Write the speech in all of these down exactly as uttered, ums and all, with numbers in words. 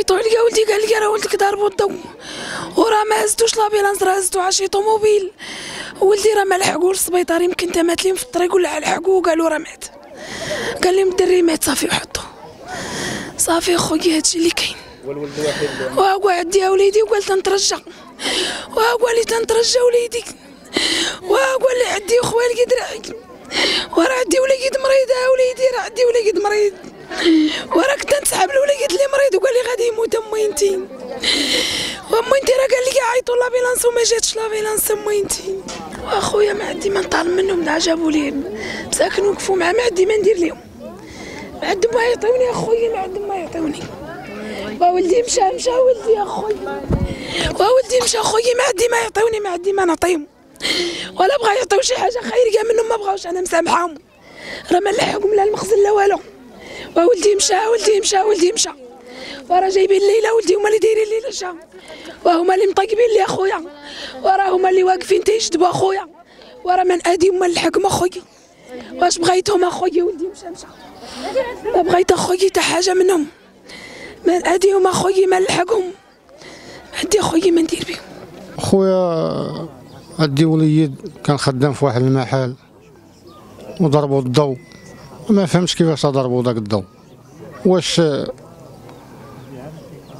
عيطوا عليا ولدي قال لي راه ولدك ضاربو الضو وراه ما هزتوش لابيلانس راه هزتو عشي طوموبيل، ولدي راه ما لحقوه للسبيطار يمكن تا مات ليهم في الطريق ولا لحقوه وقالوا راه مات، قال لهم الدري مات صافي وحطوه صافي خويا هادشي اللي كاين. والولد واحد وقعد يا وليدي وقال تنترجى وقال لي تنترجى وليدي وقال لي عندي خويا القدر وراه عندي ولا قد مريض يا وليدي راه عندي ولا قد مريض وراه كنت نسحب له ولا قد لي مريض وقال لي غادي يموت امينتي وامينتي راه قال لي عيطوا لابيلانس وما جاتش لابيلانس امينتي واخويا ما عندي ما نطالب منهم دعا جابوا لي مساكن وقفوا معاه ما عندي ما ندير لهم ما عندهم ما يعطيوني اخويا ما عندهم ما يعطيوني وولدي مشى مشى ولدي اخويا وولدي مشى اخويا ما عندي ما يعطيوني ما عندي ما نعطيهم ولا بغا يعطيو شي حاجه خير كاع منهم ما بغاوش انا مسامحاهم راه ما نلحقهم لا المخزن لا والو وولدي مشى ولدي مشى ولدي مشى وراه جايبين ليله ولدي هما اللي دايرين ليله شا وهما اللي مطيبين لي اخويا وراه هما اللي واقفين تيجدبوا اخويا وراه من ادي هما الحكم اخويا واش بغيتهم اخويا ولدي مشى مشى ما بغيت اخويا حتى حاجه منهم من ادي هما اخويا ما نلحقهم عندي اخويا ما ندير بهم خويا عندي وليد كان خدام في واحد المحل وضربوا الضو ما فهمش كيفاش ضربوا داك الضو واش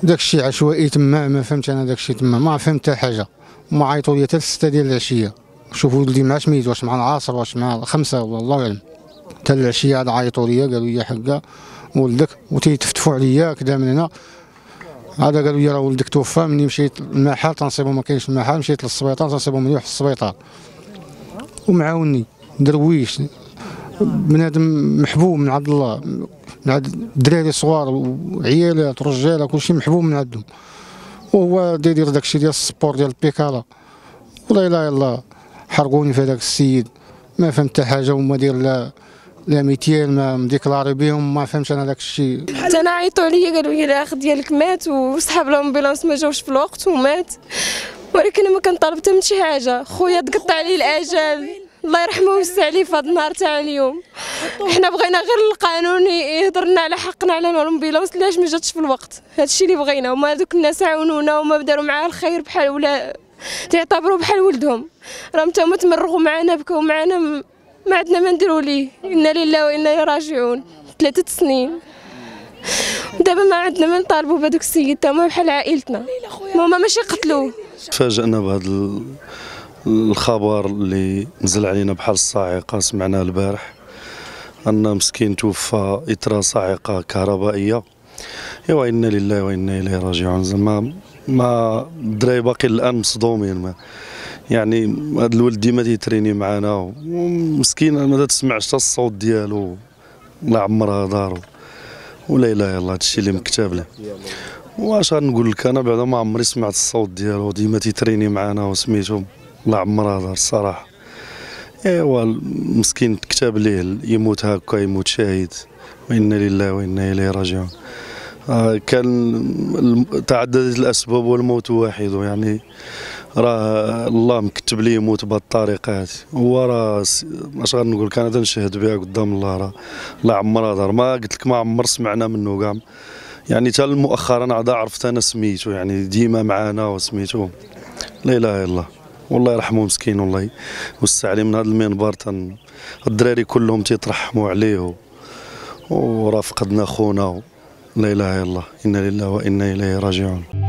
داكشي عشوائي تما ما فهمت انا داكشي تما ما فهمت حتى حاجه وما عيطوا ليا حتى السته ديال العشيه شوفوا ولدي مع شميت واش مع العصر واش مع الخمسه والله اعلم حتى العشيه عاد عيطوا ليا قالوا لي حقا ولدك وتيتفتفوا عليا كذا من هنا هذا قالوا لي راه ولدك توفى مني مشيت للمحل تنصيبو ما كاينش المحل مشيت للسبيطار تنصيبو مليح في السبيطار ومعاوني درويش بنادم محبوب من عبد الله من عند الدراري صغار وعيالات ورجاله كلشي محبوب من عندهم وهو داير داكشي ديال السبور ديال البيكالا ولا اله الا الله حرقوني في هذاك السيد ما فهم حتى حاجه وما داير لا لا ميتين ما مديكلاري بهم ما فهمتش انا داك الشيء حتى انا عيطوا عليا قالوا لي الاخ ديالك مات وصحاب الامبيلانس ما جاوش في الوقت ومات ولكن انا ما كنطالب حتى من شي حاجه خويا تقطع عليه الاجل الله يرحمه ويوسع عليه في هذا النهار تاع اليوم حنا بغينا غير القانون يهضر لنا على حقنا على الامبيلانس علاش ما جاتش في الوقت هذا الشيء اللي بغينا وما هذوك الناس عاونونا وما داروا معاه الخير بحال ولا تعتبروا بحال ولدهم راهم تا هما تمرغوا معنا بكاو معنا ما عندنا ما نديرو ليه انا لله وانا اليه راجعون ثلاثه سنين دابا ما عندنا ما نطالبوا بهذوك السيد تا هما بحال عائلتنا هما ماشي قتلوه تفاجئنا بهذا الخبر اللي نزل علينا بحال الصاعقه سمعناه البارح ان مسكين توفى اثر صاعقه كهربائيه ايوا انا لله وانا اليه راجعون زعما ما الدراري باقي الان مصدومين يعني هذا الولد ديما تيتريني معانا ومسكين ما تسمعش حتى الصوت ديالو لا عمرها دارو ولا اله الا الله هادشي اللي مكتاب له واش غنقول لك انا بعدا ما عمري سمعت الصوت ديالو ديما تيتريني معانا وسميتو لا عمرها دار الصراحه ايوا مسكين تكتاب ليه يموت هكا يموت شهيد وانا لله وانا اليه راجعون كان تعددت الاسباب والموت واحد يعني راه الله مكتب لي يموت بهذه الطريقه هذه هو راه اش غنقول لك انا تنشهد بها قدام الله راه لا عمرها دار ما قلت لك ما عمر سمعنا منه كاع يعني حتى مؤخرا عاد عرفت انا سميتو يعني ديما معانا وسميتو لا اله الا الله والله يرحمه مسكين والله يوسع عليه من هذا المنبر تن الدراري كلهم تيترحموا عليه وراه فقدنا خونا لا اله الا الله انا لله وانا اليه راجعون.